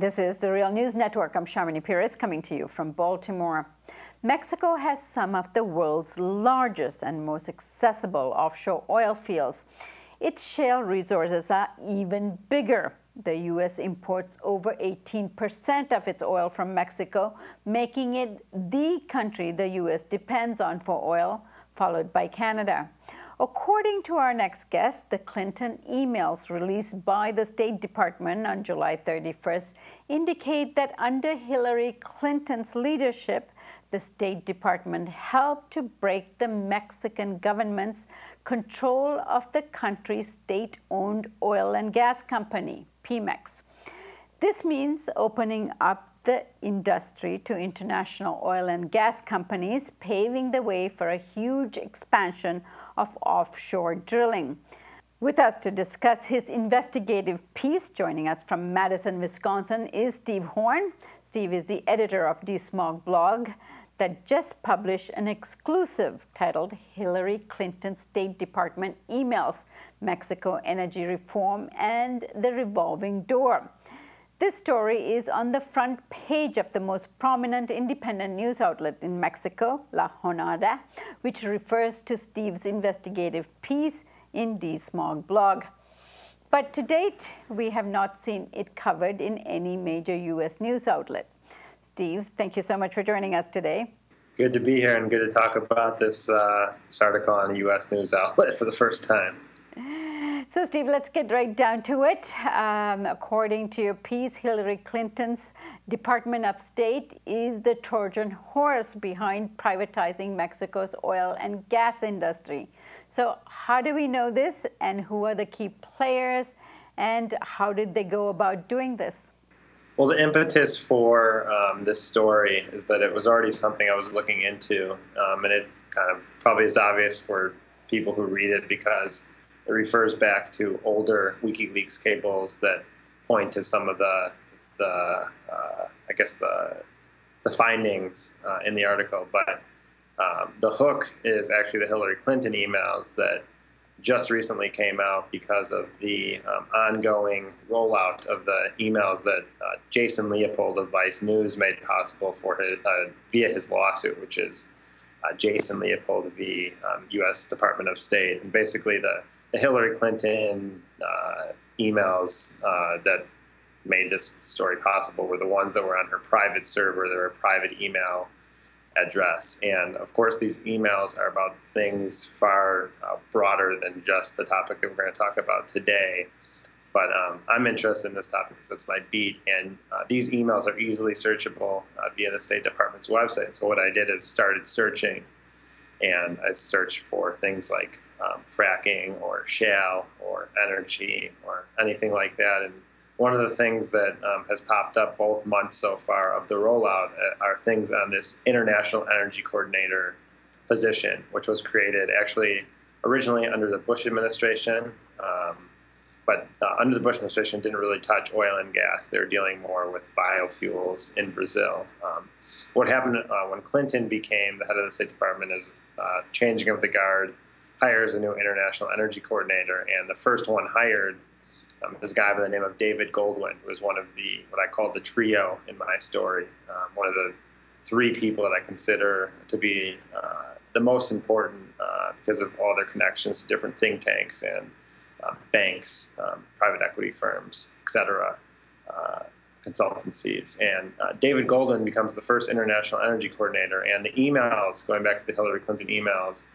This is The Real News Network. I'm Sharmini Pires coming to you from Baltimore. Mexico has some of the world's largest and most accessible offshore oil fields. Its shale resources are even bigger. The U.S. imports over 18% of its oil from Mexico, making it the country the U.S. depends on for oil, followed by Canada. According to our next guest, the Clinton emails released by the State Department on July 31st indicate that under Hillary Clinton's leadership, the State Department helped to break the Mexican government's control of the country's state-owned oil and gas company, Pemex. This means opening up the industry to international oil and gas companies, paving the way for a huge expansion of offshore drilling. With us to discuss his investigative piece, joining us from Madison, Wisconsin, is Steve Horn. Steve is the editor of DeSmog blog that just published an exclusive titled Hillary Clinton State Department Emails, Mexico Energy Reform and the Revolving Door. This story is on the front page of the most prominent independent news outlet in Mexico, La Jornada, which refers to Steve's investigative piece in DeSmog blog. But to date, we have not seen it covered in any major U.S. news outlet. Steve, thank you so much for joining us today. Good to be here and good to talk about this article on a U.S. news outlet for the first time. So, Steve, let's get right down to it. According to your piece, Hillary Clinton's Department of State is the Trojan horse behind privatizing Mexico's oil and gas industry. So how do we know this, and who are the key players, and how did they go about doing this? Well, the impetus for this story is that it was already something I was looking into, and it kind of probably is obvious for people who read it because it refers back to older WikiLeaks cables that point to some of the findings in the article. But the hook is actually the Hillary Clinton emails that just recently came out because of the ongoing rollout of the emails that Jason Leopold of Vice News made possible for his, via his lawsuit, which is Jason Leopold v. U.S. Department of State. And basically the Hillary Clinton emails that made this story possible were the ones that were on her private server, their private email address. And of course, these emails are about things far broader than just the topic that we're going to talk about today. But I'm interested in this topic because it's my beat. And these emails are easily searchable via the State Department's website. So what I did is started searching. And I searched for things like fracking or shale or energy or anything like that. And one of the things that has popped up both months so far of the rollout are things on this international energy coordinator position, which was created actually originally under the Bush administration. But under the Bush administration didn't really touch oil and gas. They were dealing more with biofuels in Brazil. What happened when Clinton became the head of the State Department is changing of the guard, hires a new international energy coordinator, and the first one hired is a guy by the name of David Goldwyn, who is one of the, what I call the trio in my story, one of the three people that I consider to be the most important because of all their connections to different think tanks and banks, private equity firms, et cetera, consultancies. And David Goldwyn becomes the first international energy coordinator. And the emails, going back to the Hillary Clinton emails,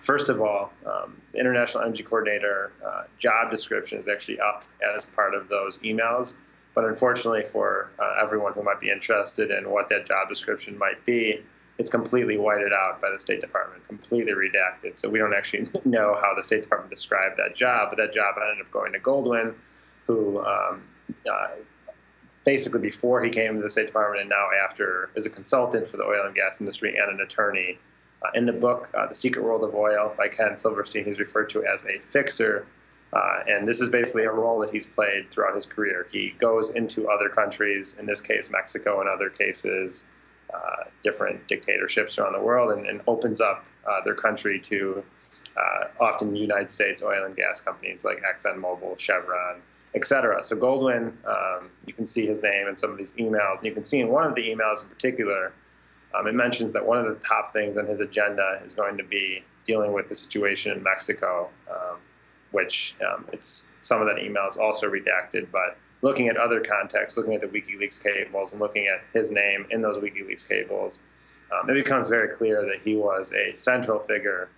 first of all, the international energy coordinator job description is actually up as part of those emails. But unfortunately for everyone who might be interested in what that job description might be, it's completely whited out by the State Department, completely redacted. So we don't actually know how the State Department described that job, but that job ended up going to Goldwyn, who basically before he came to the State Department and now after is a consultant for the oil and gas industry and an attorney. In the book, The Secret World of Oil by Ken Silverstein, he's referred to as a fixer. And this is basically a role that he's played throughout his career. He goes into other countries, in this case, Mexico, in other cases, different dictatorships around the world and opens up their country to often United States oil and gas companies like Exxon Mobil, Chevron, et cetera. So Goldwyn, you can see his name in some of these emails, and you can see in one of the emails in particular, it mentions that one of the top things on his agenda is going to be dealing with the situation in Mexico, which it's some of that email is also redacted, but looking at other contexts, looking at the WikiLeaks cables and looking at his name in those WikiLeaks cables, it becomes very clear that he was a central figure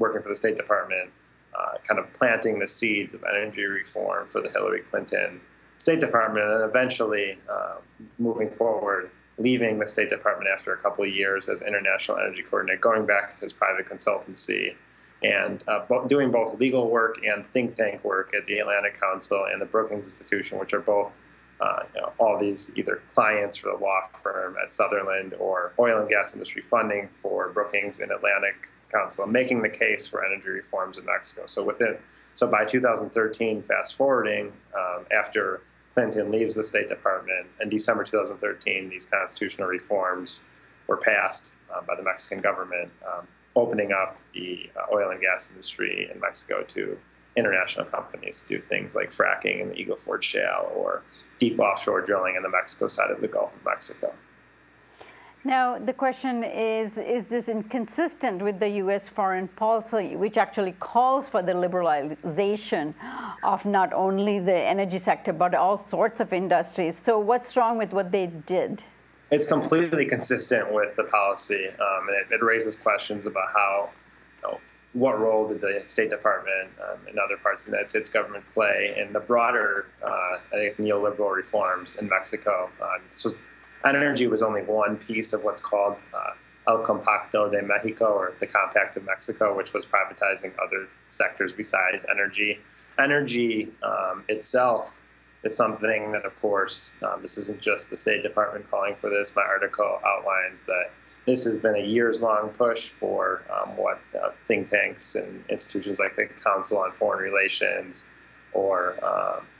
working for the State Department, kind of planting the seeds of energy reform for the Hillary Clinton State Department, and eventually moving forward, leaving the State Department after a couple of years as International Energy Coordinator, going back to his private consultancy, and doing both legal work and think tank work at the Atlantic Council and the Brookings Institution, which are both all these either clients for the law firm at Sutherland or oil and gas industry funding for Brookings and Atlantic Council, making the case for energy reforms in Mexico. So by 2013, fast forwarding, after Clinton leaves the State Department in December 2013, these constitutional reforms were passed by the Mexican government, opening up the oil and gas industry in Mexico to international companies to do things like fracking in the Eagle Ford shale or deep offshore drilling in the Mexico side of the Gulf of Mexico. Now, the question is this inconsistent with the U.S. foreign policy, which actually calls for the liberalization of not only the energy sector, but all sorts of industries? So what's wrong with what they did? It's completely consistent with the policy, and it raises questions about how, what role did the State Department and other parts of the United States government play in the broader, I think it's neoliberal reforms in Mexico. Energy was only one piece of what's called El Compacto de Mexico, or the Compact of Mexico, which was privatizing other sectors besides energy. Energy itself is something that, of course, this isn't just the State Department calling for this. My article outlines that this has been a years-long push for what think tanks and institutions like the Council on Foreign Relations or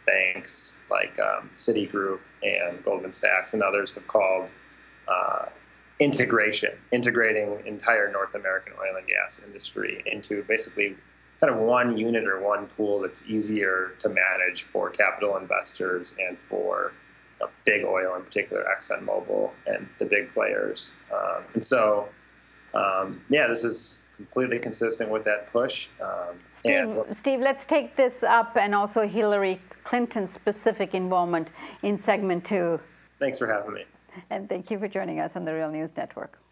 banks like Citigroup and Goldman Sachs and others have called integration, integrating entire North American oil and gas industry into basically kind of one unit or one pool that's easier to manage for capital investors and for big oil, in particular Exxon Mobil and the big players. Yeah, this is completely consistent with that push. Steve, let's take this up, and also Hillary Clinton's specific involvement in segment 2. Thanks for having me. And thank you for joining us on the Real News Network.